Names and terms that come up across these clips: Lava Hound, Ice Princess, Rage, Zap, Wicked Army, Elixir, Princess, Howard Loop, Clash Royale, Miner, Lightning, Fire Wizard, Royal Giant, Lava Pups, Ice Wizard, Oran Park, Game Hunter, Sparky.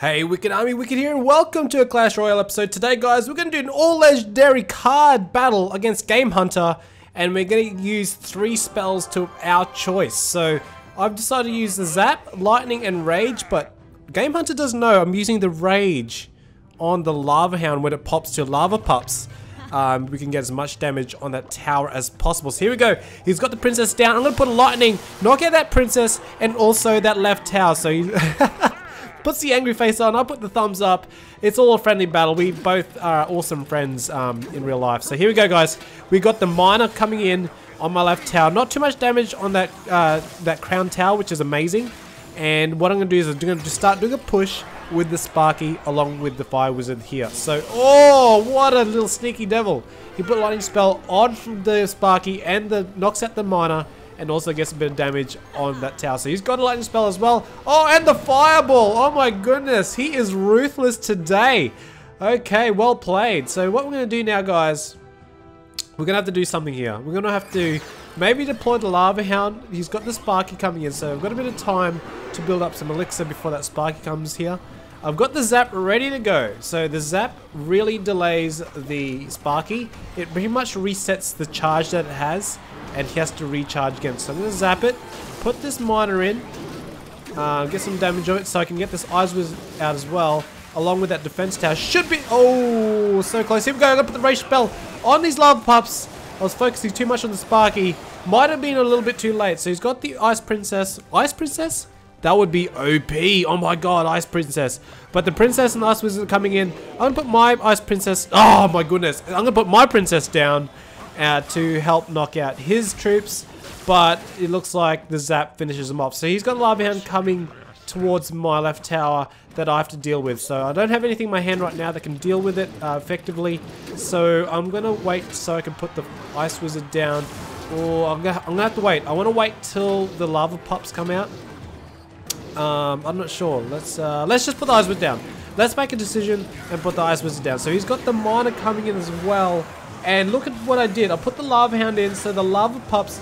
Hey, Wicked Army, Wicked here, and welcome to a Clash Royale episode. Today, guys, we're going to do an all-legendary card battle against Game Hunter, and we're going to use three spells to our choice. So, I've decided to use the Zap, Lightning, and Rage, but Game Hunter doesn't know I'm using the Rage on the Lava Hound when it pops to Lava Pups. We can get as much damage on that tower as possible. So here we go. He's got the Princess down. I'm going to put a Lightning, knock out that Princess, and also that left tower. So you puts the angry face on, I put the thumbs up. It's all a friendly battle. We both are awesome friends in real life. So here we go, guys. We got the Miner coming in on my left tower. Not too much damage on that that crown tower, which is amazing. And what I'm going to do is I'm going to just start doing a push with the Sparky along with the Fire Wizard here. So, oh, what a little sneaky devil. He put a lightning spell on from the Sparky and knocks out the Miner. And also gets a bit of damage on that tower. So he's got a lightning spell as well. Oh, and the fireball. Oh my goodness. He is ruthless today. Okay, well played. So what we're going to do now, guys, we're going to have to do something here. We're going to have to maybe deploy the Lava Hound. He's got the Sparky coming in. So I've got a bit of time to build up some Elixir before that Sparky comes here. I've got the Zap ready to go. So the Zap really delays the Sparky. It pretty much resets the charge that it has. And he has to recharge again. So I'm going to Zap it. Put this Miner in. Get some damage on it so I can get this Ice Wizard out as well. Along with that defense tower. Should be... Oh, so close. Here we go. I'm going to put the Rage spell on these Lava Pups. I was focusing too much on the Sparky. Might have been a little bit too late. So he's got the Ice Princess. Ice Princess? That would be OP. Oh my god, Ice Princess. But the Princess and the Ice Wizard are coming in. I'm going to put my Ice Princess... Oh my goodness. I'm going to put my Princess down. To help knock out his troops, but it looks like the Zap finishes him off. So he's got a Lava Hound coming towards my left tower that I have to deal with. So I don't have anything in my hand right now that can deal with it effectively. So I'm gonna wait so I can put the Ice Wizard down. Or I'm gonna have to wait. I want to wait till the Lava Pups come out. I'm not sure. Let's just put the Ice Wizard down. Let's make a decision and put the Ice Wizard down. So he's got the Miner coming in as well. And look at what I did. I put the Lava Hound in, so the Lava Pups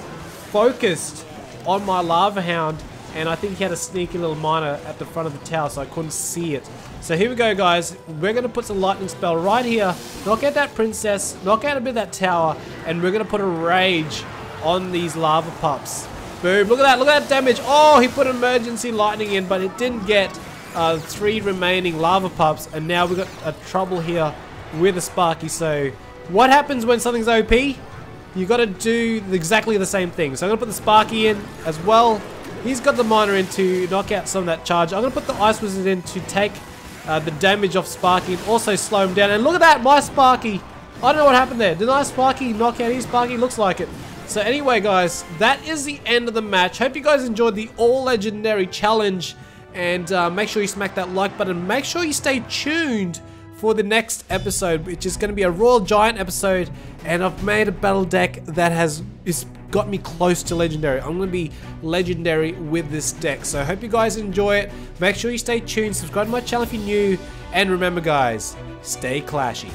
focused on my Lava Hound. And I think he had a sneaky little Miner at the front of the tower, so I couldn't see it. So here we go, guys. We're going to put some lightning spell right here. Knock out that Princess. Knock out a bit of that tower. And we're going to put a Rage on these Lava Pups. Boom. Look at that. Look at that damage. Oh, he put emergency lightning in, but it didn't get three remaining Lava Pups. And now we've got a trouble here with a Sparky, so... What happens when something's OP? You gotta do exactly the same thing. So I'm gonna put the Sparky in as well. He's got the Miner in to knock out some of that charge. I'm gonna put the Ice Wizard in to take the damage off Sparky and also slow him down. And look at that, my Sparky. I don't know what happened there. Did I Sparky knock out his Sparky? Looks like it. So anyway, guys, that is the end of the match. Hope you guys enjoyed the All Legendary Challenge. And make sure you smack that like button. Make sure you stay tuned for the next episode, which is going to be a Royal Giant episode, and I've made a battle deck that has got me close to legendary. I'm going to be legendary with this deck, so I hope you guys enjoy it. Make sure you stay tuned, subscribe to my channel if you're new, and remember, guys, stay clashy.